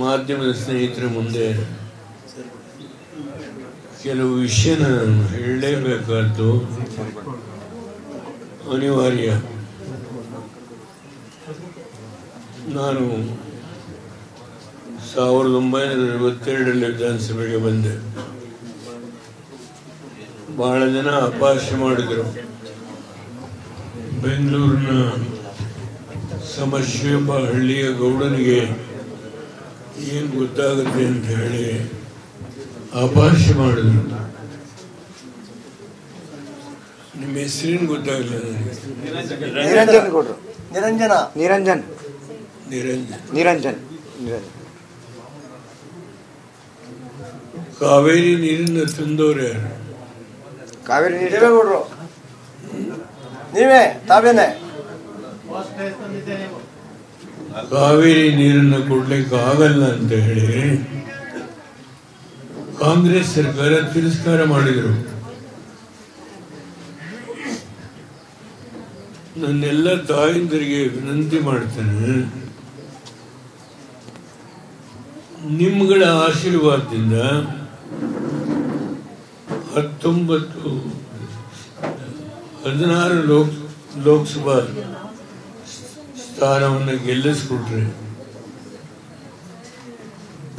ಮಾಧ್ಯಮದ ಸ್ನೇಹಿತರ ಮುಂದೆ ಕೆಲವು ವಿಷಯ ನಾನು ಹೇಳಲೇಬೇಕಾದ್ದು ಅನಿವಾರ್ಯ. ನಾನು 1972 ವಿಧಾನಸಭೆಗೆ ಬಂದೆ. ಭಾಳ ಜನ ಅಪಹಾಸ್ಯ ಮಾಡಿದರು. ಬೆಂಗಳೂರಿನ ಸಮಸ್ಯೆ ಎಂಬ ಹಳ್ಳಿಯ ಗೌಡನಿಗೆ ಏನು ಗೊತ್ತಾಗುತ್ತೆ ಅಂತ ಹೇಳಿ ಅಪಹಾಸ್ಯ ಮಾಡಿದ್ರು. ನಿಮ್ಮ ಹೆಸರೇನು ಗೊತ್ತಾಗಲಿಲ್ಲ ನನಗೆ. ನಿರಂಜನ್. ಕಾವೇರಿ ನೀರನ್ನು ತಂದವ್ರು ಯಾರು? ಕಾವೇರಿ ನೀರು ನೀವೇ ತಾವೇನೆ. ಕಾವೇರಿ ನೀರನ್ನು ಕೊಡ್ಲಿಕ್ಕೆ ಆಗಲ್ಲ ಅಂತ ಹೇಳಿ ಕಾಂಗ್ರೆಸ್ ಸರ್ಕಾರ ತಿರಸ್ಕಾರ ಮಾಡಿದರು. ನನ್ನೆಲ್ಲ ತಾಯಂದಿರಿಗೆ ವಿನಂತಿ ಮಾಡ್ತೇನೆ, ನಿಮ್ಗಳ ಆಶೀರ್ವಾದದಿಂದ 19 ಲೋಕಸಭಾ ಸ್ಥಾನವನ್ನು ಗೆಲ್ಲಿಸ್ಕೊಟ್ರೆ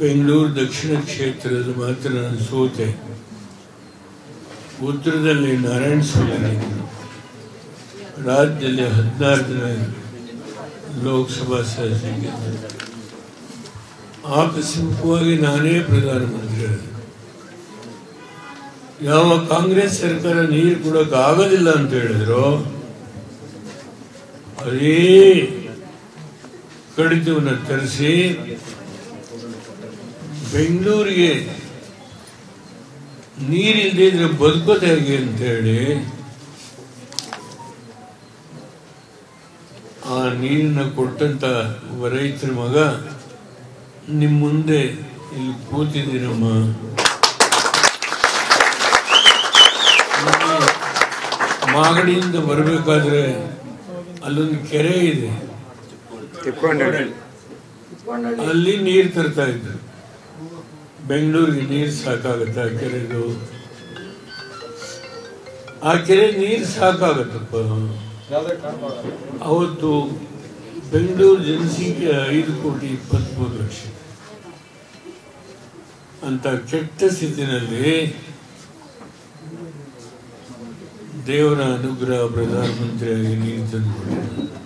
ಬೆಂಗಳೂರು ದಕ್ಷಿಣ ಕ್ಷೇತ್ರದಲ್ಲಿ ಮಾತ್ರ ನಾನು ಸೋತೆ, ಉತ್ತರದಲ್ಲಿ ನಾರಾಯಣ ಸ್ವಾಮಿ, ರಾಜ್ಯದಲ್ಲಿ 16 ಲೋಕಸಭಾ ಸದಸ್ಯ, ಆಕಸ್ಮಿಕವಾಗಿ ನಾನೇ ಪ್ರಧಾನಮಂತ್ರಿ. ಯಾವ ಕಾಂಗ್ರೆಸ್ ಸರ್ಕಾರ ನೀರು ಕೊಡಕ್ಕೆ ಆಗೋದಿಲ್ಲ ಅಂತ ಹೇಳಿದ್ರು, ಅದೇ ಕಡಿತವನ್ನು ತರಿಸಿ ಬೆಂಗಳೂರಿಗೆ ನೀರಿಲ್ಲದೆ ಇದ್ರೆ ಬದುಕೋದು ಹೇಗೆ ಅಂತೇಳಿ ಆ ನೀರನ್ನು ಕೊಟ್ಟಂತ ರೈತರ ಮಗ ನಿಮ್ಮ ಮುಂದೆ ಇಲ್ಲಿ ಕೂತಿದ್ದೀನಮ್ಮ. ಮಾಗಡಿಯಿಂದ ಬರಬೇಕಾದ್ರೆ ಅಲ್ಲೊಂದು ಕೆರೆ ಇದೆ, ಅಲ್ಲಿ ನೀರು ತರ್ತಾ ಇದ್ರು. ಬೆಂಗಳೂರಿಗೆ ನೀರು ಸಾಕಾಗತ್ತೆ, ಆ ಕೆರೆದು. ಆ ಕೆರೆ ನೀರು ಸಾಕಾಗತ್ತಪ್ಪ. ಅವತ್ತು ಬೆಂಗಳೂರು ಜನಸಂಖ್ಯೆ 5,23,00,000 ಅಂತ ಕೆಟ್ಟ ಸ್ಥಿತಿನಲ್ಲಿ ದೇವರ ಅನುಗ್ರಹ ಪ್ರಧಾನಮಂತ್ರಿಯಾಗಿ ನೀರು ತಂದುಕೊಂಡಿದ್ದರು.